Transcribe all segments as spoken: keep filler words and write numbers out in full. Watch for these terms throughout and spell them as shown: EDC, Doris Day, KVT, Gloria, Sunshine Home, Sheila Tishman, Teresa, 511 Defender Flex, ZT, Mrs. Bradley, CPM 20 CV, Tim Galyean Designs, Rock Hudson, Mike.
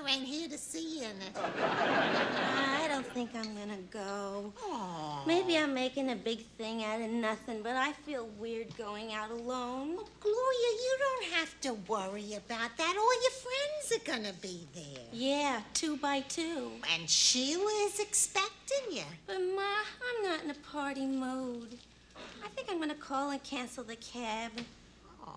mother ain't here to see you in it. I don't think I'm gonna go. Aww. Maybe I'm making a big thing out of nothing, but I feel weird going out alone. Oh, Gloria, you don't have to worry about that. All your friends are gonna be there. Yeah, two by two. And Sheila is expecting you. But Ma, I'm not in a party mode. I think I'm gonna call and cancel the cab.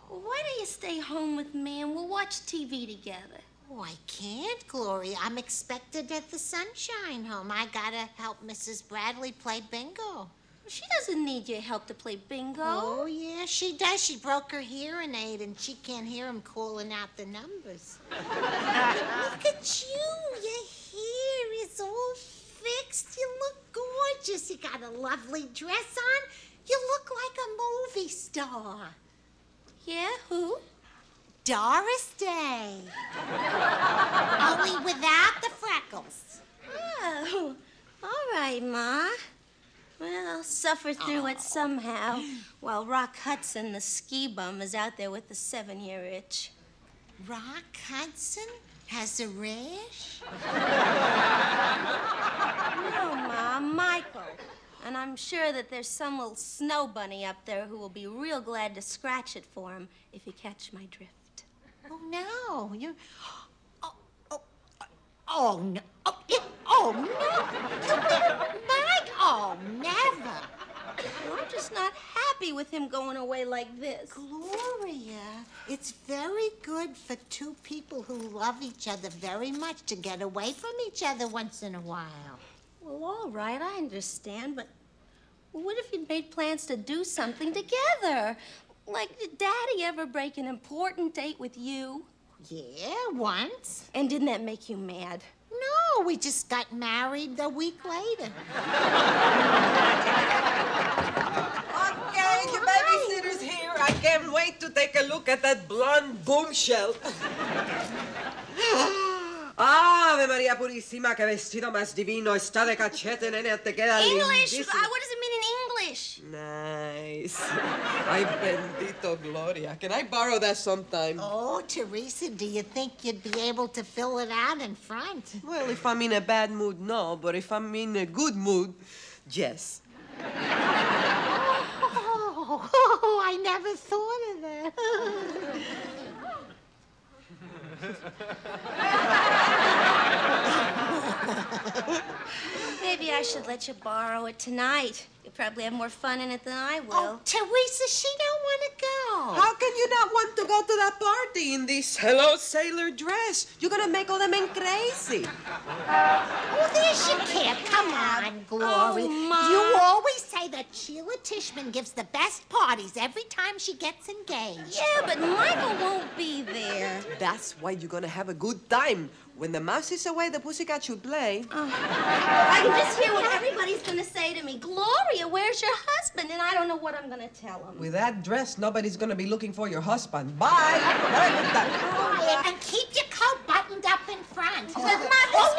Well, why don't you stay home with me and we'll watch T V together? Oh, I can't, Gloria. I'm expected at the Sunshine Home. I gotta help Missus Bradley play bingo. She doesn't need your help to play bingo. Oh, yeah, she does. She broke her hearing aid and she can't hear him calling out the numbers. Look at you. Your hair is all fixed. You look gorgeous. You got a lovely dress on. You look like a movie star. Yeah, who? Doris Day. Only without the freckles. Oh, all right, Ma. Well, I'll suffer through oh. it somehow while Rock Hudson, the ski bum, is out there with the seven-year itch. Rock Hudson has a rash? No, Ma, Michael. And I'm sure that there's some little snow bunny up there who will be real glad to scratch it for him if you catch my drift. Oh, no. You're... Oh, oh, oh, no. Oh, it... oh no. Mike, oh, never. Well, I'm just not happy with him going away like this. Gloria, it's very good for two people who love each other very much to get away from each other once in a while. Well, all right, I understand, but what if you'd made plans to do something together? Like, did Daddy ever break an important date with you? Yeah, once. And didn't that make you mad? No, we just got married a week later. Okay, the babysitter's here. I can't wait to take a look at that blonde bombshell. Ave Maria Purissima, che vestito mas divino, sta de cacete, nene, te queda English? Lindissimo. Uh, what does it mean in English? Nice. Ay, bendito Gloria. Can I borrow that sometime? Oh, Teresa, do you think you'd be able to fill it out in front? Well, if I'm in a bad mood, no, but if I'm in a good mood, yes. Oh, oh, I never thought of that. Maybe I should let you borrow it tonight. You'll probably have more fun in it than I will. Oh, Teresa, she don't want to go. How can you not want to go to that party in this hello sailor dress? You're going to make all the men crazy. Oh, there she can't. Come on, Glory. Oh, Ma. You always say that Sheila Tishman gives the best parties every time she gets engaged. Yeah, but Michael won't be there. That's why you're going to have a good time. When the mouse is away, the pussycat should play. Oh. I can just hear what everybody's going to say to me. Gloria, where's your husband? And I don't know what I'm going to tell him. With that dress, nobody's going to be looking for your husband. Bye. Have a good time. And keep your coat buttoned up in front. Oh, oh